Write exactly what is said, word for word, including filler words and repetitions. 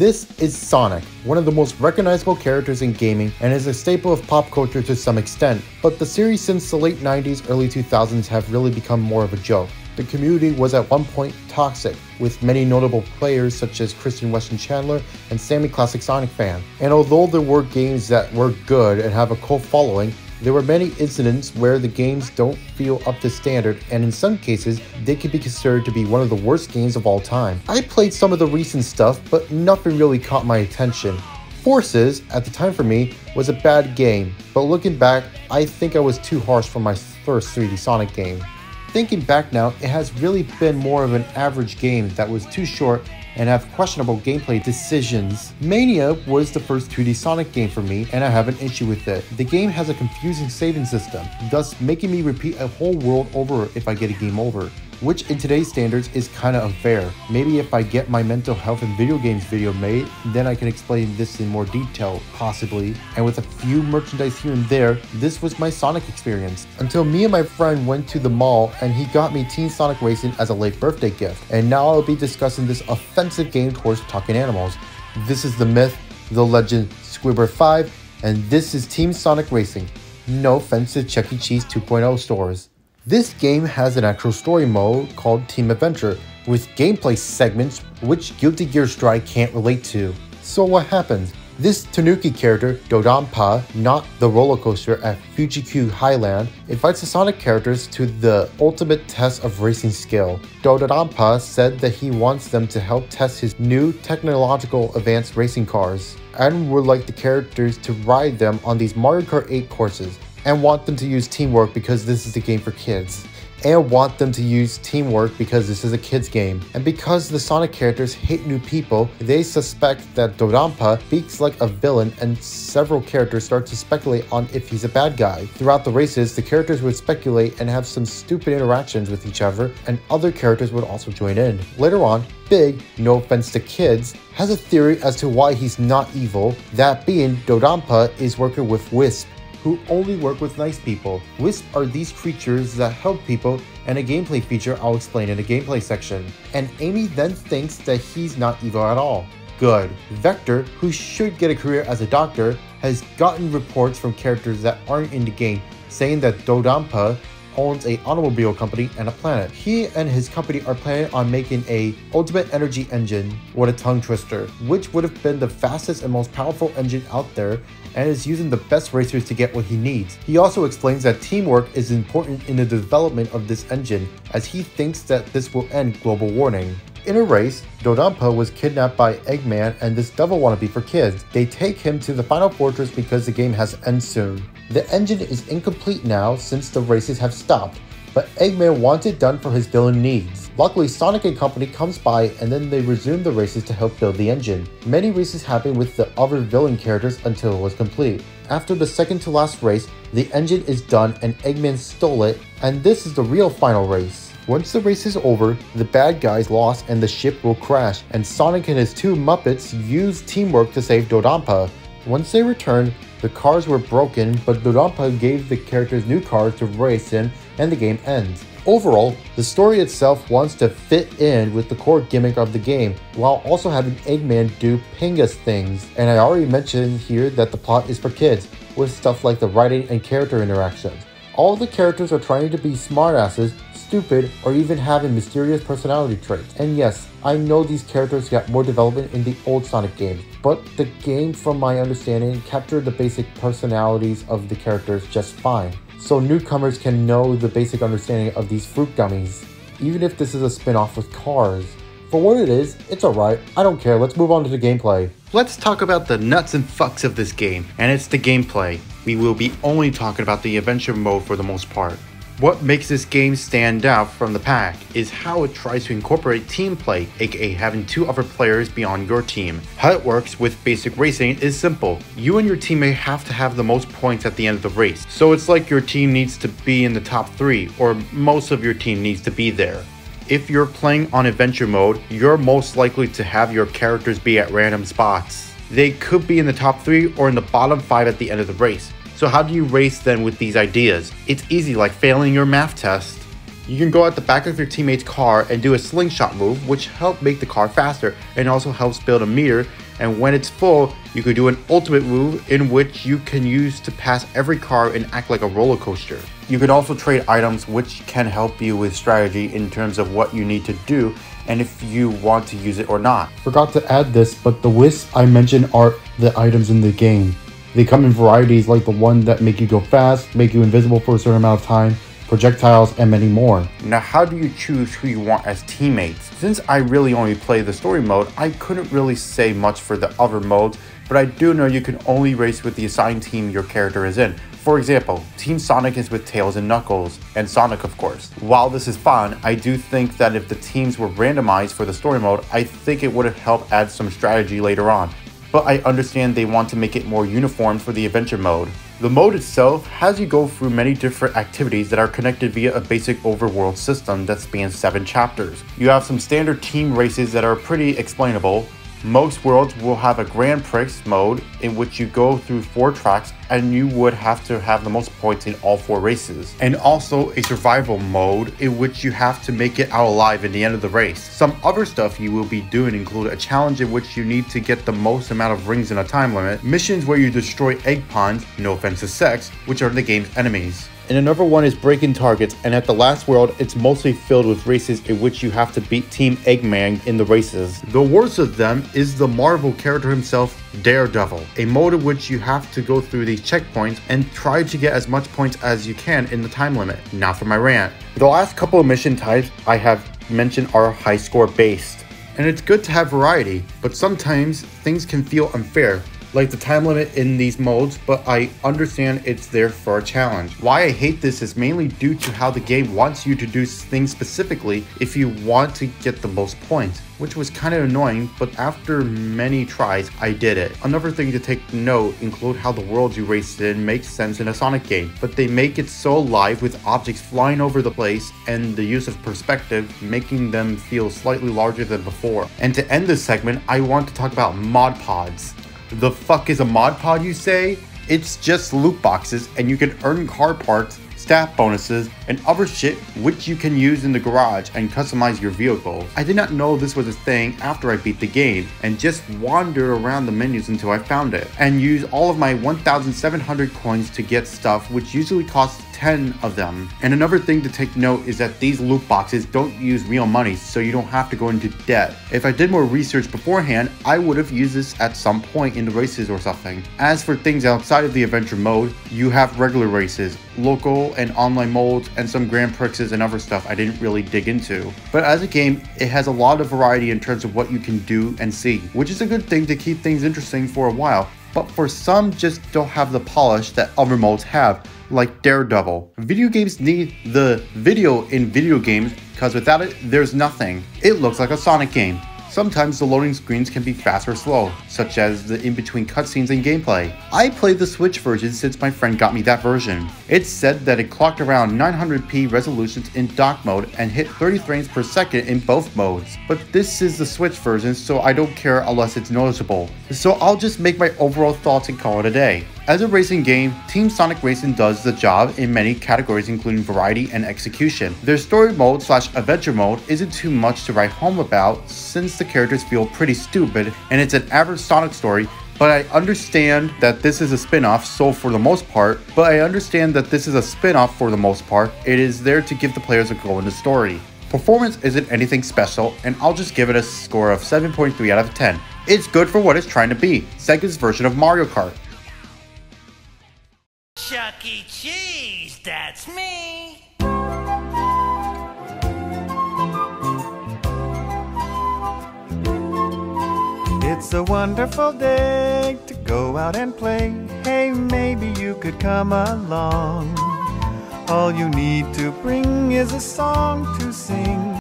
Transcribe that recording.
This is Sonic, one of the most recognizable characters in gaming and is a staple of pop culture to some extent, but the series since the late nineties, early two thousands have really become more of a joke. The community was at one point toxic, with many notable players such as Christian Weston Chandler and Sammy Classic Sonic Fan. And although there were games that were good and have a cult following, there were many incidents where the games don't feel up to standard, and in some cases, they could be considered to be one of the worst games of all time. I played some of the recent stuff, but nothing really caught my attention. Forces, at the time for me, was a bad game, but looking back, I think I was too harsh for my first three D Sonic game. Thinking back now, it has really been more of an average game that was too short and have questionable gameplay decisions. Mania was the first two D Sonic game for me, and I have an issue with it. The game has a confusing saving system, thus making me repeat a whole world over if I get a game over, which in today's standards is kinda unfair. Maybe if I get my mental health and video games video made, then I can explain this in more detail, possibly. And with a few merchandise here and there, this was my Sonic experience. Until me and my friend went to the mall and he got me Team Sonic Racing as a late birthday gift. And now I'll be discussing this offensive game towards talking animals. This is the myth, the legend, Squidward five, and this is Team Sonic Racing. No offense to Chuck E. Cheese two point oh stores. This game has an actual story mode called Team Adventure, with gameplay segments which Guilty Gear Strive can't relate to. So what happens? This Tanuki character, Dodonpa, not the roller coaster at Fuji-Q Highland, invites the Sonic characters to the ultimate test of racing skill. Dodonpa said that he wants them to help test his new technological advanced racing cars, and would like the characters to ride them on these Mario Kart eight courses, and want them to use teamwork because this is a game for kids. And want them to use teamwork because this is a kids game. And because the Sonic characters hate new people, they suspect that Dodonpa speaks like a villain, and several characters start to speculate on if he's a bad guy. Throughout the races, the characters would speculate and have some stupid interactions with each other, and other characters would also join in. Later on, Big, no offense to kids, has a theory as to why he's not evil, that being Dodonpa is working with Wisp, who only work with nice people. Wisps are these creatures that help people, and a gameplay feature I'll explain in the gameplay section. And Amy then thinks that he's not evil at all. Good. Vector, who should get a career as a doctor, has gotten reports from characters that aren't in the game saying that Dodonpa owns an automobile company and a planet. He and his company are planning on making a ultimate energy engine, what a tongue twister, which would have been the fastest and most powerful engine out there, and is using the best racers to get what he needs. He also explains that teamwork is important in the development of this engine, as he thinks that this will end global warming. In a race, Dodonpa was kidnapped by Eggman and this devil wannabe for kids. They take him to the Final Fortress because the game has to end soon. The engine is incomplete now since the races have stopped, but Eggman wants it done for his villain needs. Luckily, Sonic and company comes by and then they resume the races to help build the engine. Many races happened with the other villain characters until it was complete. After the second to last race, the engine is done and Eggman stole it, and this is the real final race. Once the race is over, the bad guys lost and the ship will crash, and Sonic and his two Muppets use teamwork to save Dodonpa. Once they returned, the cars were broken, but Dodonpa gave the characters new cars to race in, and the game ends. Overall, the story itself wants to fit in with the core gimmick of the game, while also having Eggman do Pingus things. And I already mentioned here that the plot is for kids, with stuff like the writing and character interactions. All the characters are trying to be smartasses, stupid, or even having mysterious personality traits. And yes, I know these characters got more development in the old Sonic games, but the game, from my understanding, captured the basic personalities of the characters just fine, so newcomers can know the basic understanding of these fruit gummies, even if this is a spin-off with cars. For what it is, it's alright, I don't care, let's move on to the gameplay. Let's talk about the nuts and fucks of this game, and it's the gameplay. We will be only talking about the adventure mode for the most part. What makes this game stand out from the pack is how it tries to incorporate team play, aka having two other players beyond your team. How it works with basic racing is simple. You and your teammate have to have the most points at the end of the race. So it's like your team needs to be in the top three, or most of your team needs to be there. If you're playing on adventure mode, you're most likely to have your characters be at random spots. They could be in the top three or in the bottom five at the end of the race. So how do you race then with these ideas? It's easy, like failing your math test. You can go at the back of your teammate's car and do a slingshot move, which helps make the car faster and also helps build a meter and when it's full, you can do an ultimate move in which you can use to pass every car and act like a roller coaster. You can also trade items, which can help you with strategy in terms of what you need to do and if you want to use it or not. Forgot to add this, but the Wisps I mentioned are the items in the game. They come in varieties like the one that make you go fast, make you invisible for a certain amount of time, projectiles, and many more. Now, how do you choose who you want as teammates? Since I really only play the story mode, I couldn't really say much for the other modes, but I do know you can only race with the assigned team your character is in. For example, Team Sonic is with Tails and Knuckles, and Sonic of course. While this is fun, I do think that if the teams were randomized for the story mode, I think it would have helped add some strategy later on. But I understand they want to make it more uniform for the adventure mode. The mode itself has you go through many different activities that are connected via a basic overworld system that spans seven chapters. You have some standard team races that are pretty explainable. Most worlds will have a Grand Prix mode in which you go through four tracks and you would have to have the most points in all four races. And also a survival mode in which you have to make it out alive in the end of the race. Some other stuff you will be doing include a challenge in which you need to get the most amount of rings in a time limit, missions where you destroy egg ponds, no offense to sex, which are the game's enemies. And another one is breaking targets, and at the last world, it's mostly filled with races in which you have to beat Team Eggman in the races. The worst of them is the Marvel character himself, Daredevil, a mode in which you have to go through these checkpoints and try to get as much points as you can in the time limit. Now for my rant. The last couple of mission types I have mentioned are high score based, and it's good to have variety, but sometimes things can feel unfair, like the time limit in these modes, but I understand it's there for a challenge. Why I hate this is mainly due to how the game wants you to do things specifically if you want to get the most points, which was kind of annoying, but after many tries, I did it. Another thing to take note include how the worlds you race in make sense in a Sonic game, but they make it so alive with objects flying over the place and the use of perspective, making them feel slightly larger than before. And to end this segment, I want to talk about Mod Pods. The fuck is a Mod Pod, you say? It's just loot boxes, and you can earn car parts, staff bonuses, and other shit which you can use in the garage and customize your vehicle. I did not know this was a thing after I beat the game, and just wandered around the menus until I found it, and used all of my one thousand seven hundred coins to get stuff which usually costs ten of them. And another thing to take note is that these loot boxes don't use real money, so you don't have to go into debt. If I did more research beforehand, I would have used this at some point in the races or something. As for things outside of the adventure mode, you have regular races, local and online modes, and some Grand Prixes and other stuff I didn't really dig into. But as a game, it has a lot of variety in terms of what you can do and see, which is a good thing to keep things interesting for a while, but for some just don't have the polish that other modes have, like Daredevil. Video games need the video in video games, because without it, there's nothing. It looks like a Sonic game. Sometimes the loading screens can be fast or slow, such as the in-between cutscenes and gameplay. I played the Switch version since my friend got me that version. It said that it clocked around nine hundred p resolutions in dock mode and hit thirty frames per second in both modes. But this is the Switch version, so I don't care unless it's noticeable. So I'll just make my overall thoughts and call it a day. As a racing game, Team Sonic Racing does the job in many categories including variety and execution. Their story mode slash adventure mode isn't too much to write home about since the characters feel pretty stupid and it's an average Sonic story, but I understand that this is a spin-off, so for the most part, but I understand that this is a spin-off for the most part, it is there to give the players a goal in the story. Performance isn't anything special, and I'll just give it a score of seven point three out of ten. It's good for what it's trying to be, Sega's version of Mario Kart. Chuck E. Cheese, that's me! It's a wonderful day to go out and play. Hey, maybe you could come along. All you need to bring is a song to sing.